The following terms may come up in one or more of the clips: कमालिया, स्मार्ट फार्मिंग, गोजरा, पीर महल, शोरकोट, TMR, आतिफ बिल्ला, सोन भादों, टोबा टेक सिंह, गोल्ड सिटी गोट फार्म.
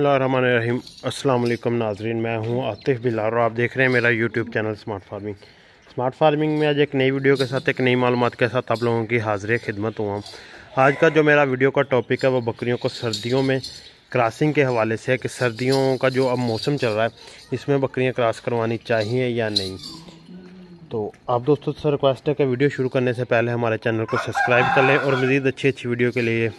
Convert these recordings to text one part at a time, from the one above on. बिस्मिल्लाहिर्रहमानिर्रहीम। अस्सलाम वालेकुम नाजरीन, मैं हूं आतिफ बिल्ला और आप देख रहे हैं मेरा YouTube channel स्मार्ट फार्मिंग। स्मार्ट फार्मिंग में आज एक नई वीडियो के साथ, एक नई मालूमात के साथ आप लोगों की हाजिर खिदमत हुआ। आज का जो मेरा वीडियो का टॉपिक है वो बकरियों को सर्दियों में क्रॉसिंग के हवाले से है कि सर्दियों का जो अब मौसम चल रहा है इसमें बकरियाँ क्रॉस करवानी चाहिए या नहीं। तो आप दोस्तों से रिक्वेस्ट है कि वीडियो शुरू करने से पहले हमारे चैनल को सब्सक्राइब कर लें और मज़ीद अच्छी अच्छी वीडियो के लिए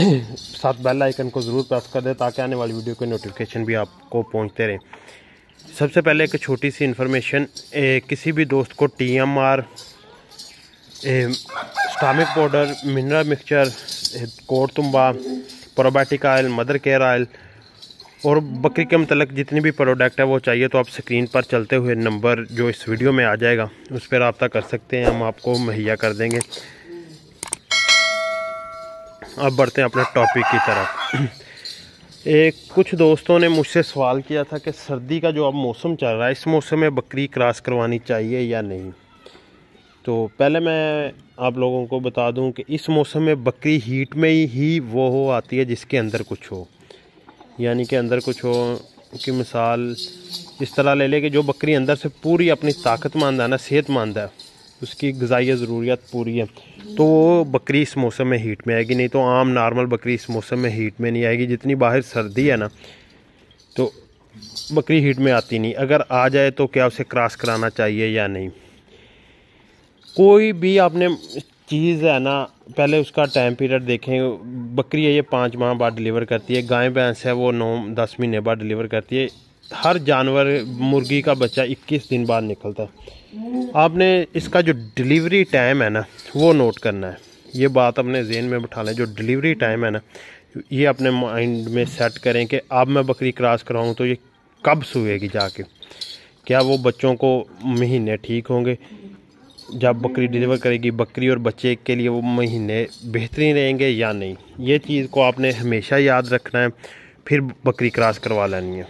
साथ बेल आइकन को ज़रूर प्रेस कर दें ताकि आने वाली वीडियो के नोटिफिकेशन भी आपको पहुंचते रहें। सबसे पहले एक छोटी सी इन्फॉर्मेशन, किसी भी दोस्त को TMR, स्टामिक पाउडर, मिनरल मिक्सचर, कोरतुम्बा, probiotic oil, mother care oil और बकरी के मतलब जितनी भी प्रोडक्ट है वो चाहिए तो आप स्क्रीन पर चलते हुए नंबर जो इस वीडियो में आ जाएगा उस पर रब्ता कर सकते हैं, हम आपको मुहैया कर देंगे। अब बढ़ते हैं अपने टॉपिक की तरफ। कुछ दोस्तों ने मुझसे सवाल किया था कि सर्दी का जो अब मौसम चल रहा है इस मौसम में बकरी क्रॉस करवानी चाहिए या नहीं। तो पहले मैं आप लोगों को बता दूं कि इस मौसम में बकरी हीट में ही वो हो आती है जिसके अंदर कुछ हो, यानी कि अंदर कुछ हो की मिसाल इस तरह ले लें कि जो बकरी अंदर से पूरी अपनी ताकतमंद है ना, सेहतमंद है, उसकी गज़ाई ज़रूरियात पूरी है तो वो बकरी इस मौसम में हीट में आएगी। नहीं तो आम नॉर्मल बकरी इस मौसम में हीट में नहीं आएगी। जितनी बाहर सर्दी है ना तो बकरी हीट में आती नहीं। अगर आ जाए तो क्या उसे क्रॉस कराना चाहिए या नहीं। कोई भी आपने चीज़ है ना, पहले उसका टाइम पीरियड देखें। बकरी है ये 5 माह बाद डिलीवर करती है, गाय भैंस है वो 9-10 महीने बाद डिलीवर करती है। हर जानवर, मुर्गी का बच्चा 21 दिन बाद निकलता है। आपने इसका जो डिलीवरी टाइम है ना वो नोट करना है। ये बात अपने जहन में बिठा लें, जो डिलीवरी टाइम है ना ये अपने माइंड में सेट करें कि अब मैं बकरी क्रॉस कराऊं तो ये कब सूएगी जाके, क्या वो बच्चों को महीने ठीक होंगे जब बकरी डिलीवर करेगी, बकरी और बच्चे के लिए वो महीने बेहतरीन रहेंगे या नहीं। ये चीज़ को आपने हमेशा याद रखना है, फिर बकरी क्रॉस करवा लेनी है।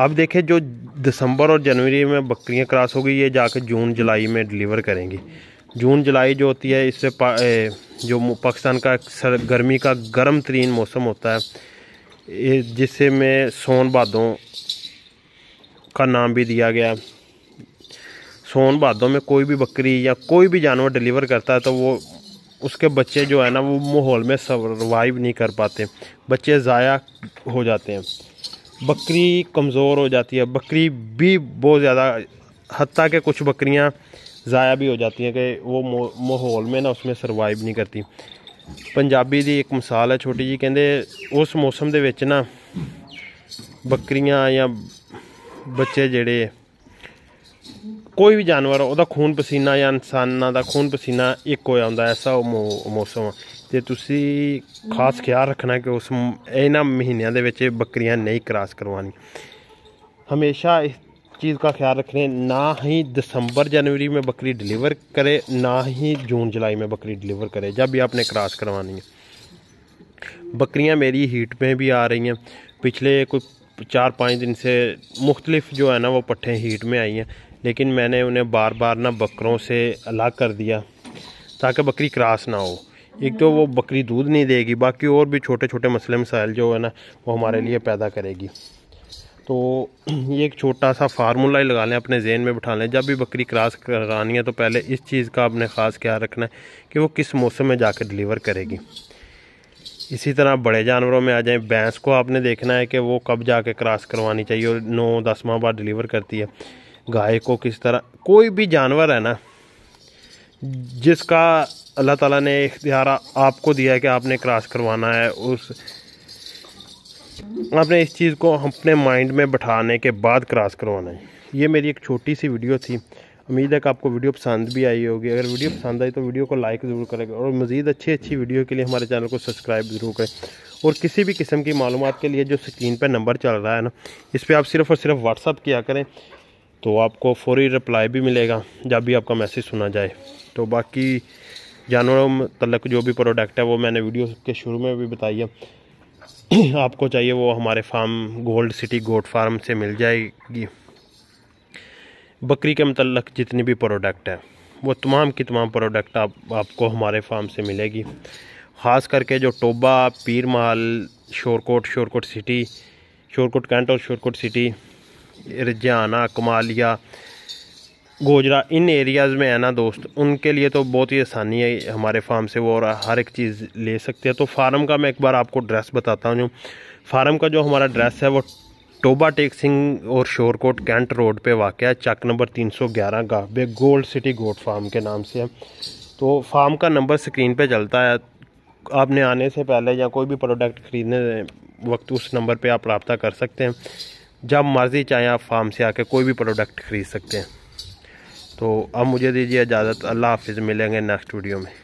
अब देखें जो दिसंबर और जनवरी में बकरियां क्रॉस होगी ये जाकर जून जुलाई में डिलीवर करेंगी। जून जुलाई जो होती है इससे जो पाकिस्तान का गर्मी का गर्म तरीन मौसम होता है, जिससे में सोन भादों का नाम भी दिया गया है। सोन भादों में कोई भी बकरी या कोई भी जानवर डिलीवर करता है तो वो उसके बच्चे जो है ना वो माहौल में सर्वाइव नहीं कर पाते, बच्चे ज़ाया हो जाते हैं, बकरी कमज़ोर हो जाती है, बकरी भी बहुत ज़्यादा हत्ता के कुछ बकरियां ज़ाया भी हो जाती हैं कि वो माहौल में ना उसमें सर्वाइव नहीं करती। पंजाबी दी एक मिसाल है छोटी जी, कहते उस मौसम दे विच ना बकरियां या बच्चे जेड़े कोई भी जानवर ओदा खून पसीना या इंसानां दा खून पसीना एक हो जांदा, ऐसा मौसम ते तुसी खास ख्याल रखना कि उस इन्हां महीनों दे विच बकरियां नहीं क्रॉस करवानी। हमेशा इस चीज़ का ख्याल रखने, ना ही दिसंबर जनवरी में बकरी डिलीवर करे, ना ही जून जुलाई में बकरी डिलीवर करे। जब भी आपने क्रॉस करवानी है, बकरियां मेरी हीट में भी आ रही हैं, पिछले कोई 4-5 दिन से मुख्तलिफ जो है ना वो पट्ठे हीट में आई हैं, लेकिन मैंने उन्हें बार बार ना बकरों से अलग कर दिया ताकि बकरी क्रॉस ना हो। एक तो वो बकरी दूध नहीं देगी, बाकी और भी छोटे छोटे मसले मसाइल जो है ना वो हमारे लिए पैदा करेगी। तो ये एक छोटा सा फार्मूला ही लगा लें, अपने जहन में बिठा लें, जब भी बकरी क्रॉस करानी है तो पहले इस चीज़ का आपने ख़ास ख्याल रखना है कि वो किस मौसम में जाकर डिलीवर करेगी। इसी तरह बड़े जानवरों में आ जाए, भैंस को आपने देखना है कि वो कब जाके क्रॉस करवानी चाहिए और 9-10 माह बाद डिलीवर करती है। गाय को किस तरह, कोई भी जानवर है ना जिसका अल्लाह ताला ने इख्तियार आपको दिया है कि आपने क्रॉस करवाना है, उस आपने इस चीज़ को अपने माइंड में बिठाने के बाद क्रॉस करवाना है। ये मेरी एक छोटी सी वीडियो थी, उम्मीद है कि आपको वीडियो पसंद भी आई होगी। अगर वीडियो पसंद आई तो वीडियो को लाइक ज़रूर करेगा और मज़ीद अच्छी अच्छी वीडियो के लिए हमारे चैनल को सब्सक्राइब ज़रूर करें। और किसी भी किस्म की मालूमात के लिए जो स्क्रीन पर नंबर चल रहा है ना इस पर आप सिर्फ़ और सिर्फ व्हाट्सअप किया करें तो आपको फौरी रिप्लाई भी मिलेगा जब भी आपका मैसेज सुना जाए। तो बाकी जानवरों मतलब जो भी प्रोडक्ट है वो मैंने वीडियो के शुरू में भी बताई है, आपको चाहिए वो हमारे farm गोल्ड सिटी गोट फार्म से मिल जाएगी। बकरी के मतलब जितनी भी प्रोडक्ट है वो तमाम की तमाम प्रोडक्ट आपको हमारे फार्म से मिलेगी। ख़ास करके जो टोबा, पीर महल, शोरकोट, शोरकोट सिटी, शोरकोट कैंट और शोरकोट सिटी, रजाना, कमालिया, गोजरा, इन एरियाज़ में है ना दोस्त, उनके लिए तो बहुत ही आसानी है हमारे फार्म से, वो और हर एक चीज़ ले सकते हैं। तो फार्म का मैं एक बार आपको ड्रेस बताता हूँ। फार्म का जो हमारा ड्रेस है वो टोबा टेक सिंह और शोरकोट कैंट रोड पे वाक़ है, चक नंबर 311 गाबे, गोल्ड सिटी गोट फार्म के नाम से है। तो फार्म का नंबर स्क्रीन पे चलता है, आपने आने से पहले या कोई भी प्रोडक्ट ख़रीदने वक्त उस नंबर पे आप रब्ता कर सकते हैं। जब मर्ज़ी चाहें आप फार्म से आके कोई भी प्रोडक्ट ख़रीद सकते हैं। तो अब मुझे दीजिए इजाज़त, अल्लाह हाफिज़, मिलेंगे नेक्स्ट वीडियो में।